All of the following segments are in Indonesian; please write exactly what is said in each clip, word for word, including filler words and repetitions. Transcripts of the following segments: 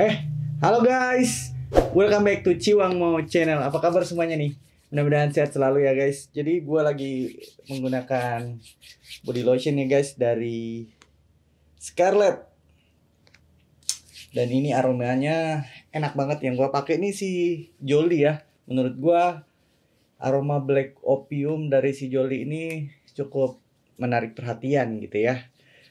Eh, halo guys, welcome back to Ciwangmo Channel. Apa kabar semuanya nih? Mudah-mudahan sehat selalu ya guys. Jadi gue lagi menggunakan body lotion ya guys dari Scarlett. Dan ini aromanya enak banget. Yang gue pakai ini si Jolly ya. Menurut gue aroma black opium dari si Jolly ini cukup menarik perhatian gitu ya.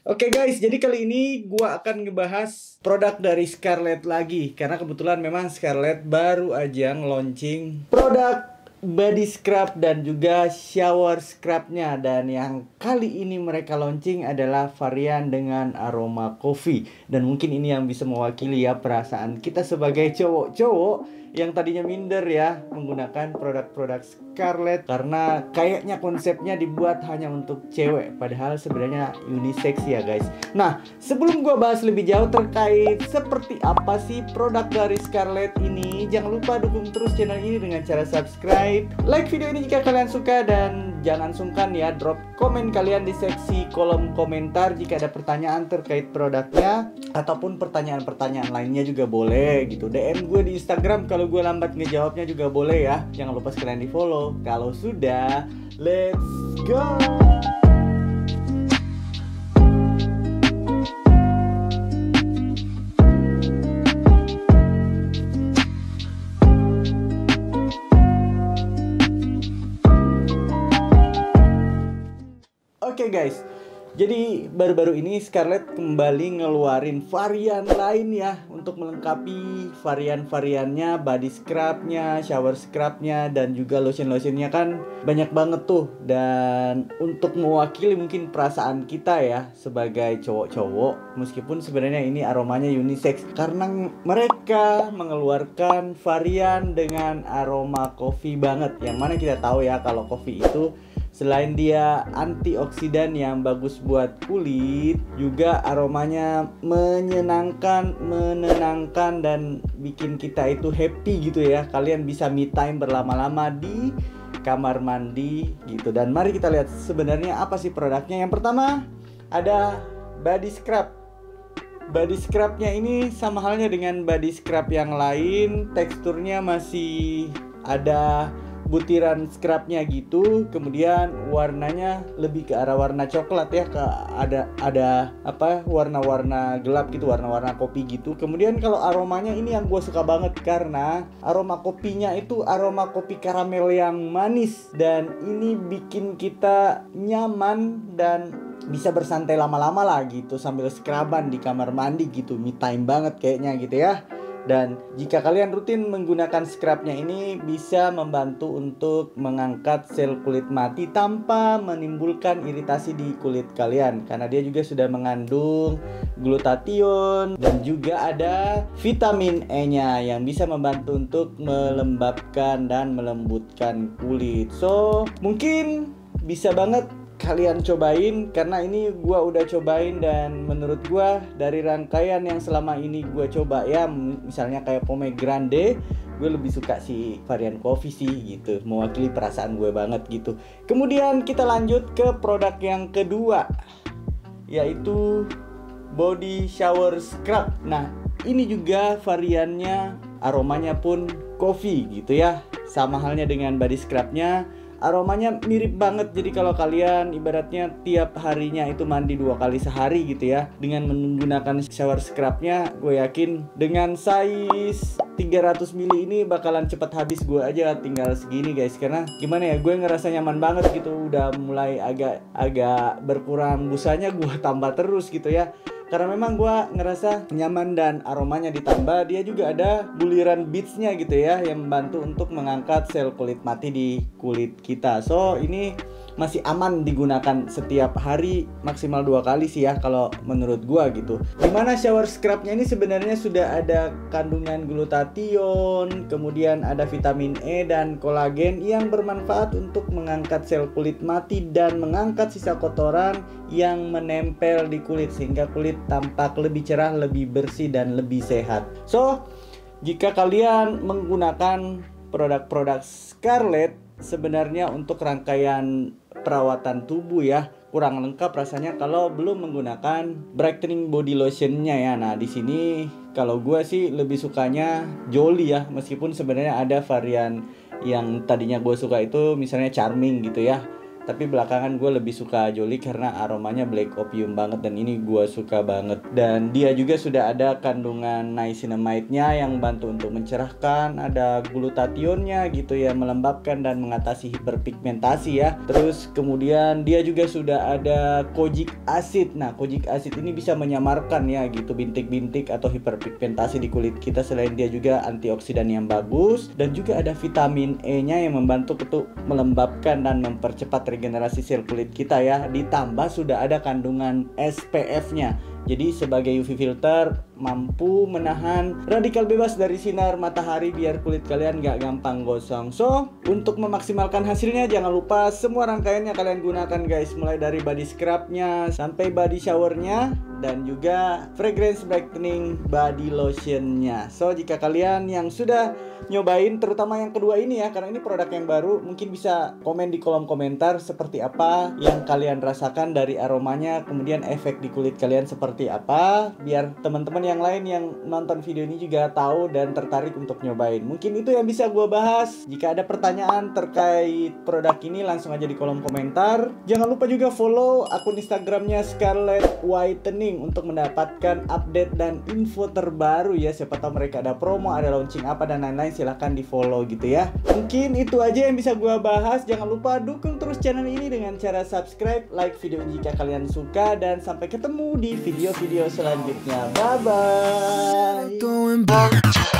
Oke guys, jadi kali ini gua akan ngebahas produk dari Scarlett lagi. Karena kebetulan memang Scarlett baru aja nge-launching produk body scrub dan juga shower scrubnya. Dan yang kali ini mereka launching adalah varian dengan aroma coffee. Dan mungkin ini yang bisa mewakili ya perasaan kita sebagai cowok-cowok yang tadinya minder ya menggunakan produk-produk Scarlett, karena kayaknya konsepnya dibuat hanya untuk cewek, padahal sebenarnya unisex ya guys. Nah, sebelum gua bahas lebih jauh terkait seperti apa sih produk dari Scarlett ini, jangan lupa dukung terus channel ini dengan cara subscribe, like video ini jika kalian suka, dan jangan sungkan ya drop komen kalian di seksi kolom komentar jika ada pertanyaan terkait produknya ataupun pertanyaan-pertanyaan lainnya juga boleh gitu. D M gue di Instagram kalau gue lambat ngejawabnya juga boleh ya. Jangan lupa sekalian di follow. Kalau sudah, let's go. Oke guys, jadi baru-baru ini Scarlett kembali ngeluarin varian lain ya untuk melengkapi varian-variannya, body scrubnya, shower scrubnya, dan juga lotion-lotionnya kan banyak banget tuh. Dan untuk mewakili mungkin perasaan kita ya sebagai cowok-cowok, meskipun sebenarnya ini aromanya unisex, karena mereka mengeluarkan varian dengan aroma kopi banget. Yang mana kita tahu ya kalau kopi itu selain dia antioksidan yang bagus buat kulit, juga aromanya menyenangkan, menenangkan, dan bikin kita itu happy gitu ya. Kalian bisa me time berlama-lama di kamar mandi gitu. Dan mari kita lihat sebenarnya apa sih produknya. Yang pertama ada body scrub. Body scrubnya ini sama halnya dengan body scrub yang lain, teksturnya masih ada butiran scrubnya gitu, kemudian warnanya lebih ke arah warna coklat ya, ke ada ada apa warna-warna gelap gitu, warna-warna kopi gitu. Kemudian kalau aromanya ini yang gue suka banget karena aroma kopinya itu aroma kopi karamel yang manis, dan ini bikin kita nyaman dan bisa bersantai lama-lama lah gitu sambil scruban di kamar mandi gitu, me time banget kayaknya gitu ya. Dan jika kalian rutin menggunakan scrubnya ini bisa membantu untuk mengangkat sel kulit mati tanpa menimbulkan iritasi di kulit kalian, karena dia juga sudah mengandung glutathione dan juga ada vitamin E nya yang bisa membantu untuk melembabkan dan melembutkan kulit. So mungkin bisa banget kalian cobain, karena ini gua udah cobain dan menurut gua dari rangkaian yang selama ini gua coba ya, misalnya kayak pomegranate, gue lebih suka si varian coffee sih gitu, mewakili perasaan gue banget gitu. Kemudian kita lanjut ke produk yang kedua, yaitu body shower scrub. Nah, ini juga variannya aromanya pun coffee gitu ya, sama halnya dengan body scrubnya. Aromanya mirip banget, jadi kalau kalian ibaratnya tiap harinya itu mandi dua kali sehari gitu ya, dengan menggunakan shower scrubnya, gue yakin dengan size tiga ratus mili ini bakalan cepat habis. Gue aja tinggal segini guys, karena gimana ya, gue ngerasa nyaman banget gitu. Udah mulai agak agak berkurang busanya, gue tambah terus gitu ya, karena memang gue ngerasa nyaman dan aromanya ditambah. Dia juga ada buliran beads-nya gitu ya, yang membantu untuk mengangkat sel kulit mati di kulit kita. So, ini masih aman digunakan setiap hari, maksimal dua kali sih ya kalau menurut gue gitu. Dimana shower scrubnya ini sebenarnya sudah ada kandungan glutathione, kemudian ada vitamin E dan kolagen yang bermanfaat untuk mengangkat sel kulit mati dan mengangkat sisa kotoran yang menempel di kulit, sehingga kulit tampak lebih cerah, lebih bersih, dan lebih sehat. So, jika kalian menggunakan produk-produk Scarlett, sebenarnya untuk rangkaian perawatan tubuh ya, kurang lengkap rasanya kalau belum menggunakan brightening body lotionnya ya. Nah di sini kalau gue sih lebih sukanya Jolly ya, meskipun sebenarnya ada varian yang tadinya gue suka itu misalnya Charming gitu ya, tapi belakangan gue lebih suka Jolly karena aromanya black opium banget dan ini gue suka banget. Dan dia juga sudah ada kandungan niacinamide-nya yang bantu untuk mencerahkan, ada glutationnya gitu ya, melembabkan dan mengatasi hiperpigmentasi ya. Terus kemudian dia juga sudah ada kojic acid. Nah kojic acid ini bisa menyamarkan ya gitu bintik-bintik atau hiperpigmentasi di kulit kita. Selain dia juga antioksidan yang bagus dan juga ada vitamin E nya yang membantu untuk melembabkan dan mempercepat regenerasi sel kulit kita ya. Ditambah sudah ada kandungan S P F nya, jadi sebagai U V filter mampu menahan radikal bebas dari sinar matahari biar kulit kalian gak gampang gosong. So untuk memaksimalkan hasilnya jangan lupa semua rangkaiannya kalian gunakan guys, mulai dari body scrub nya sampai body shower nya dan juga fragrance brightening body lotion nya. So jika kalian yang sudah nyobain terutama yang kedua ini ya, karena ini produk yang baru, mungkin bisa komen di kolom komentar seperti apa yang kalian rasakan dari aromanya, kemudian efek di kulit kalian seperti apa, biar teman-teman yang lain yang nonton video ini juga tahu dan tertarik untuk nyobain. Mungkin itu yang bisa gue bahas. Jika ada pertanyaan terkait produk ini langsung aja di kolom komentar. Jangan lupa juga follow akun Instagramnya Scarlett Whitening untuk mendapatkan update dan info terbaru ya, siapa tahu mereka ada promo, ada launching apa dan lain-lain, silahkan di follow gitu ya. Mungkin itu aja yang bisa gue bahas. Jangan lupa dukung terus channel ini dengan cara subscribe, like video jika kalian suka, dan sampai ketemu di video-video selanjutnya. Bye bye.